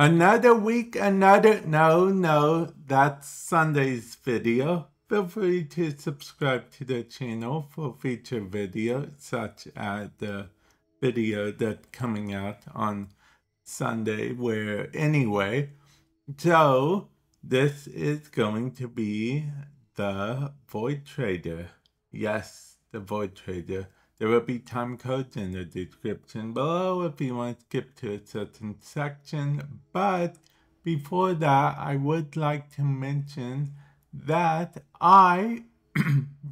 Another week, another... No, that's Sunday's video. Feel free to subscribe to the channel for future videos, such as the video that's coming out on Sunday, where anyway. So, this is going to be the Void Trader. Yes, the Void Trader. There will be time codes in the description below if you want to skip to a certain section. But before that, I would like to mention that I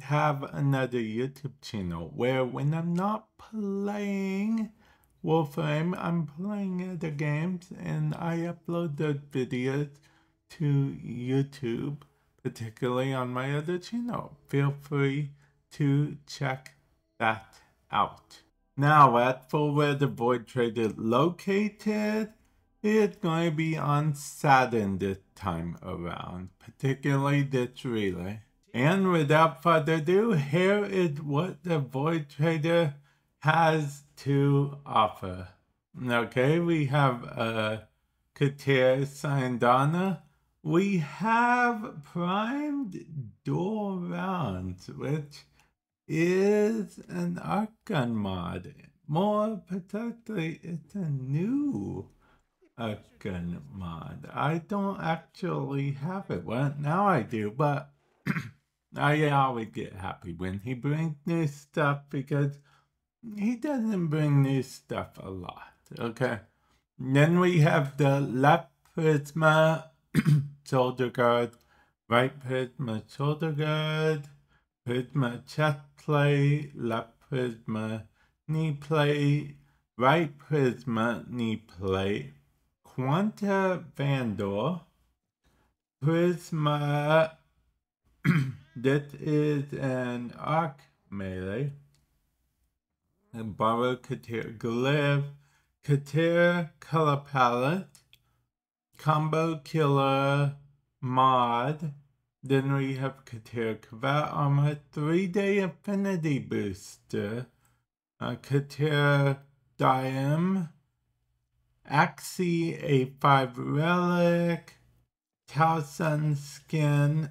have another YouTube channel where when I'm not playing Warframe, I'm playing other games and I upload those videos to YouTube, particularly on my other channel. Feel free to check that out. Now, as for where the Void Trader is located, it's going to be on Saturn this time around, particularly this relay. And without further ado, here is what the Void Trader has to offer. Okay, we have Katar Sandana. We have primed dual rounds, which is an Arcane mod. More precisely, it's a new Arcane mod. I don't actually have it. Well, now I do, but I always get happy when he brings new stuff because he doesn't bring new stuff a lot, okay? Then we have the left Prisma shoulder guard, right Prisma shoulder guard, Prisma chest plate, left Prisma knee plate, right Prisma knee plate, Quanta Vandal, Prisma, this is an arc melee, and Baro Ki'Teer glyph, Katerra color palette, Combo Killer mod. Then we have Katerra Kavat Armor, 3-day Affinity Booster, Katerra Diem, Axie A5 Relic, Towson Skin.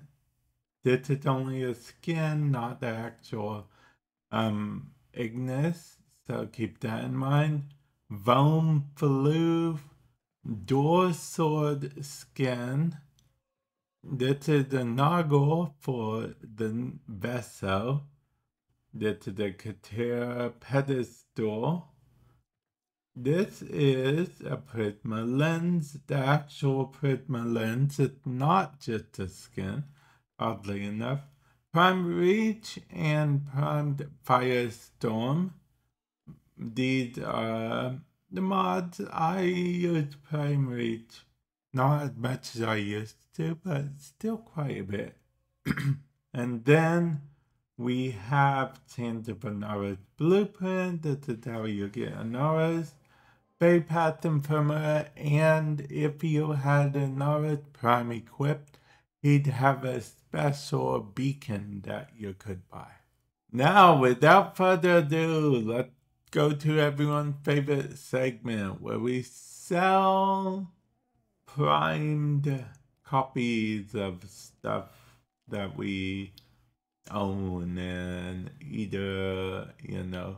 This is only a skin, not the actual Ignis, so keep that in mind. Vom Fluv, Dorsword Skin. This is the Noggle for the vessel. This is the Katerra pedestal. This is a Prisma lens, the actual Prisma lens. It's not just a skin, oddly enough. Prime Reach and Prime Firestorm. These are the mods. I use Prime Reach, not as much as I used to, but still quite a bit. And then we have Chains of Anaris Blueprint. This is how you get Anaris, Fade Path Infirmary, and if you had Anaris Prime equipped, he'd have a special beacon that you could buy. Now, without further ado, let's go to everyone's favorite segment where we sell primed copies of stuff that we own and either, you know,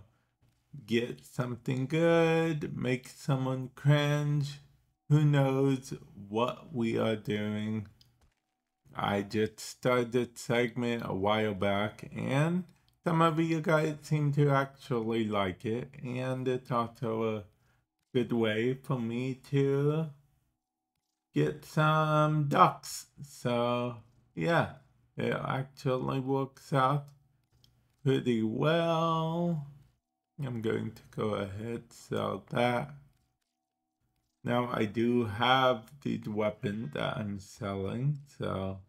get something good, make someone cringe. Who knows what we are doing? I just started this segment a while back and some of you guys seem to actually like it, and it's also a good way for me to get some ducks. So yeah, it actually works out pretty well. I'm going to go ahead and sell that. Now I do have these weapons that I'm selling, so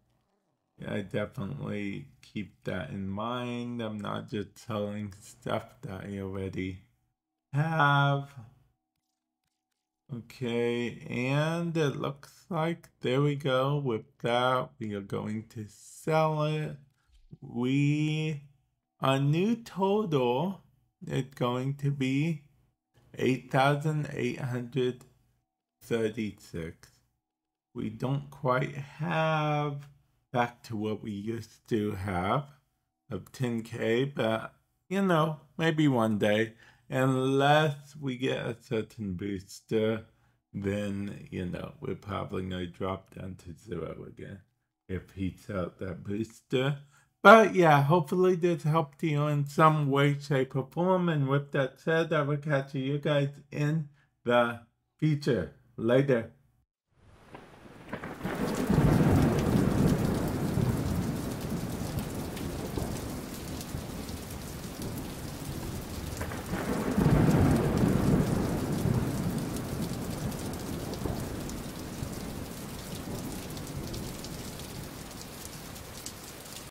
yeah, I definitely keep that in mind. I'm not just selling stuff that I already have. Okay, and it looks like, there we go, with that, we are going to sell it. Our new total is going to be 8,800 36. We don't quite have back to what we used to have of 10K, but you know, maybe one day. Unless we get a certain booster, then, you know, we're probably going to drop down to 0 again if he's out that booster. But yeah, hopefully this helped you in some way, shape, or form. And with that said, I will catch you guys in the future. Later.